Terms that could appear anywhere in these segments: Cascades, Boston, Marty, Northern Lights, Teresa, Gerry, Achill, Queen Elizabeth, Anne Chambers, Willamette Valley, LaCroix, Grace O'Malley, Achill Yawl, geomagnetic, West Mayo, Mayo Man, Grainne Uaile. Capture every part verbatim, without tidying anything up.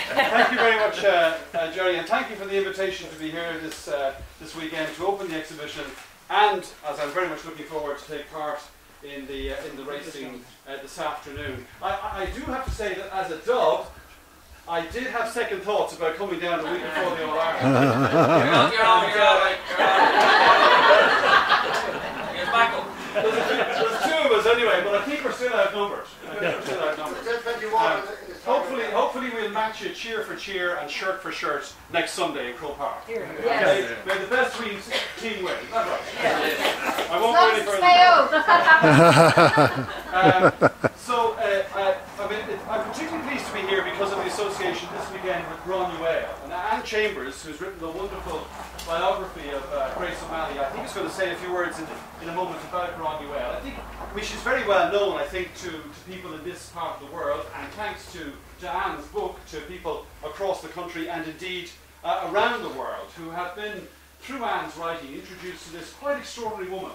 Thank you very much, uh, uh, Gerry, and thank you for the invitation to be here this, uh, this weekend to open the exhibition, and as I'm very much looking forward to take part in the, uh, in the racing uh, this afternoon. I, I do have to say that as a dog, I did have second thoughts about coming down the week before the All Ireland. You're, you're on, you're all right, you're all right. Here's Michael. There's, a, there's two of us anyway, but I think we're still outnumbered. I think we're still outnumbered. Um, hopefully, hopefully we'll match it cheer for cheer and shirt for shirt next Sunday in Crow Park. Here. Yes. Okay, may the best team win. That's right. Yes. I won't go any further. um, so, uh, uh, I mean, it, I'm particularly pleased to be here because of the association this weekend with Grainne Uaile. And Anne Chambers, who's written a wonderful biography of uh, Grace O'Malley, I think is going to say a few words in, in a moment about Grainne Uaile. I think, I mean, she's very well known, I think, to, to people in this part of the world, and thanks to, to Anne's book, to people across the country and indeed uh, around the world who have been, through Anne's writing, introduced to this quite extraordinary woman.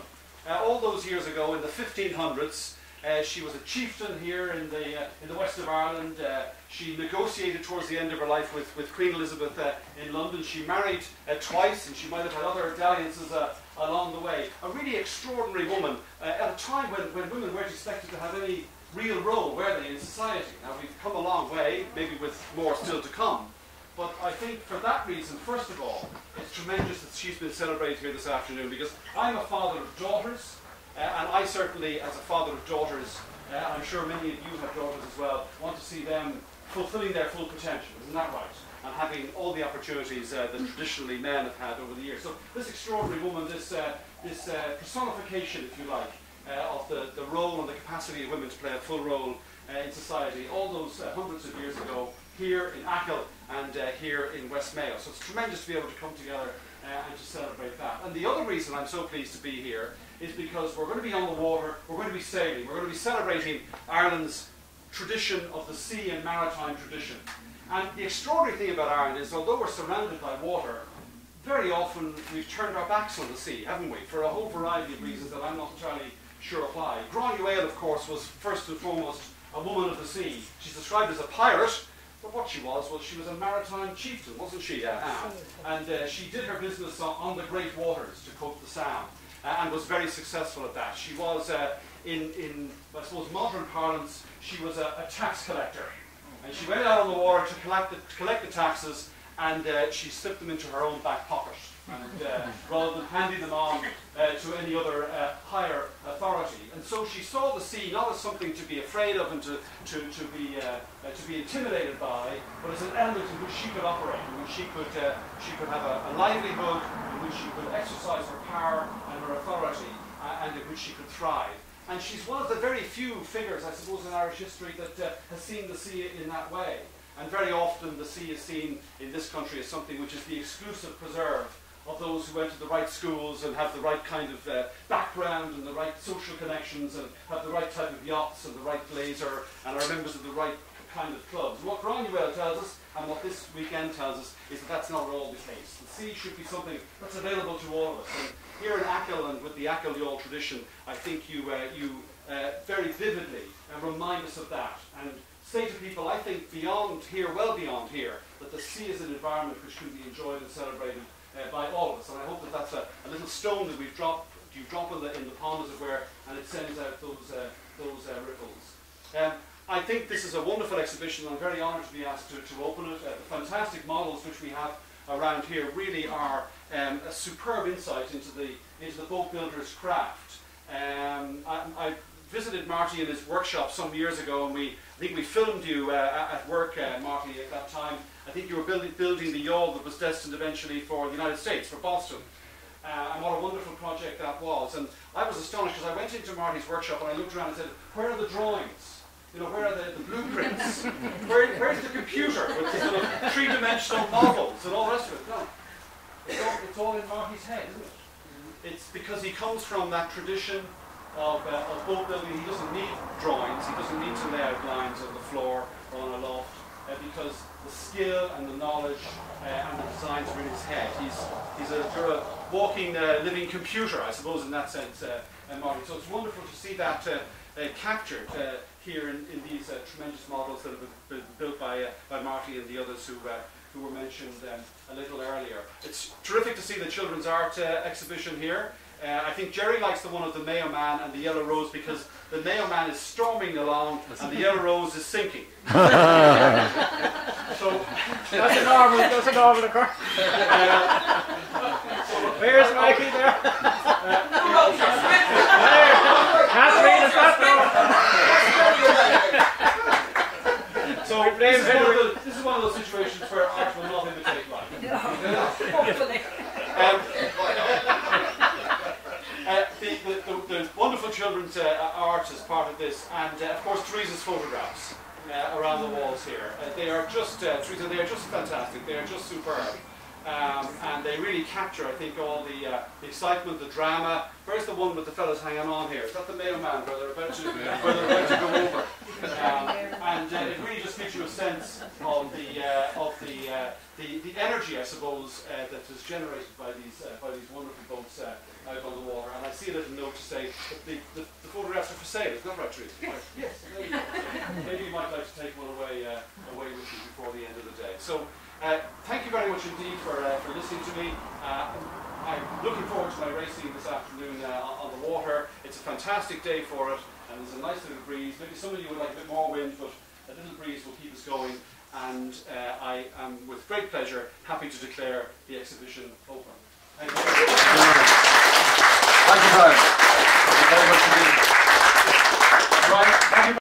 Uh, all those years ago, in the fifteen hundreds, Uh, she was a chieftain here in the, uh, in the west of Ireland. Uh, she negotiated towards the end of her life with, with Queen Elizabeth uh, in London. She married uh, twice, and she might have had other dalliances uh, along the way. A really extraordinary woman uh, at a time when, when women weren't expected to have any real role, were they, in society. Now, we've come a long way, maybe with more still to come. But I think for that reason, first of all, it's tremendous that she's been celebrated here this afternoon, because I'm a father of daughters. Uh, and I certainly, as a father of daughters, uh, I'm sure many of you have daughters as well, want to see them fulfilling their full potential, isn't that right? And having all the opportunities uh, that traditionally men have had over the years. So this extraordinary woman, this, uh, this uh, personification, if you like, uh, of the, the role and the capacity of women to play a full role uh, in society, all those uh, hundreds of years ago, here in Achill and uh, here in West Mayo. So it's tremendous to be able to come together uh, and to celebrate that. And the other reason I'm so pleased to be here is because we're going to be on the water, we're going to be sailing, we're going to be celebrating Ireland's tradition of the sea and maritime tradition. And the extraordinary thing about Ireland is, although we're surrounded by water, very often we've turned our backs on the sea, haven't we, for a whole variety of reasons that I'm not entirely sure apply. Grainne Uaile, of course, was first and foremost a woman of the sea. She's described as a pirate, but what she was, was she was a maritime chieftain, wasn't she, Anne? And uh, she did her business on, on the great waters, to quote the Sound. Uh, and was very successful at that. She was, uh, in, in, I suppose, modern parlance, she was a, a tax collector. And she went out on the water to collect the, to collect the taxes, and uh, she slipped them into her own back pocket, and, uh, rather than handing them on uh, to any other uh, higher authority. And so she saw the sea not as something to be afraid of and to, to, to, be, uh, uh, to be intimidated by, but as an element in which she could operate, in which she could, uh, she could have a, a livelihood, in which she could exercise her power and her authority, uh, and in which she could thrive. And she's one of the very few figures, I suppose, in Irish history that uh, has seen the sea in that way. And very often the sea is seen in this country as something which is the exclusive preserve of those who went to the right schools and have the right kind of uh, background and the right social connections and have the right type of yachts and the right glazer and are members of the right kind of clubs. What Grainne Uaile tells us, and what this weekend tells us, is that that's not at all the case. The sea should be something that's available to all of us. And here in Achill and with the Achill Yawl tradition, I think you, uh, you uh, very vividly uh, remind us of that. And say to people, I think beyond here, well beyond here, that the sea is an environment which can be enjoyed and celebrated Uh, by all of us, and I hope that that's a, a little stone that we've dropped, you drop in the, in the pond, as it were, and it sends out those, uh, those uh, ripples. Um, I think this is a wonderful exhibition, and I'm very honoured to be asked to, to open it. Uh, the fantastic models which we have around here really are um, a superb insight into the, into the boat builder's craft. Um, I, I visited Marty in his workshop some years ago, and we, I think we filmed you uh, at work, uh, Marty, at that time. I think you were building, building the yawl that was destined eventually for the United States, for Boston. Uh, and what a wonderful project that was. And I was astonished because I went into Marty's workshop and I looked around and said, where are the drawings? You know, where are the, the blueprints? Where, where's the computer with the sort of three-dimensional models and all the rest of it? No. It's all, it's all in Marty's head, isn't it? It's because he comes from that tradition of, uh, of boat building. He doesn't need drawings. He doesn't need to lay out lines on the floor or on a loft. Uh, because the skill and the knowledge uh, and the designs are in his head. He's, he's a, you're a walking, uh, living computer, I suppose, in that sense, uh, uh, Marty. So it's wonderful to see that uh, uh, captured uh, here in, in these uh, tremendous models that have been built by, uh, by Marty and the others who, uh, who were mentioned um, a little earlier. It's terrific to see the children's art uh, exhibition here. Uh, I think Gerry likes the one of the Mayo Man and the Yellow Rose because the Mayo Man is storming along and the Yellow Rose is sinking. So that's a normal, that's a normal occurrence. Where's Mikey there? So this is, the, this is one of those situations where art will not imitate life. Hopefully. Children's uh, art as part of this, and uh, of course Teresa's photographs uh, around the walls here. Uh, they are just, uh, Teresa, they are just fantastic. They are just superb, um, and they really capture, I think, all the, uh, the excitement, the drama. Where's the one with the fellas hanging on here? Is that the Mayo Man where they're about to, where they're about to go over? Um, and uh, it really just gives you a sense of the uh, of the, uh, the the energy, I suppose, uh, that is generated by these uh, by these wonderful boats uh, out on the water. And I see a little note to say that the, the, the photographs are for sale. Is that right, Teresa? Yes. Yes. There you go. Maybe you might like to take one away uh, away with you before the end of the day. So uh, thank you very much indeed for uh, for listening to me. Uh, I'm looking forward to my racing this afternoon uh, on the water. It's a fantastic day for it, and there's a nice little breeze. Maybe some of you would like a bit more wind, but a little breeze will keep us going. And uh, I am, with great pleasure, happy to declare the exhibition open. Thank you. Thank you, Thank you very much indeed. Right. Thank you.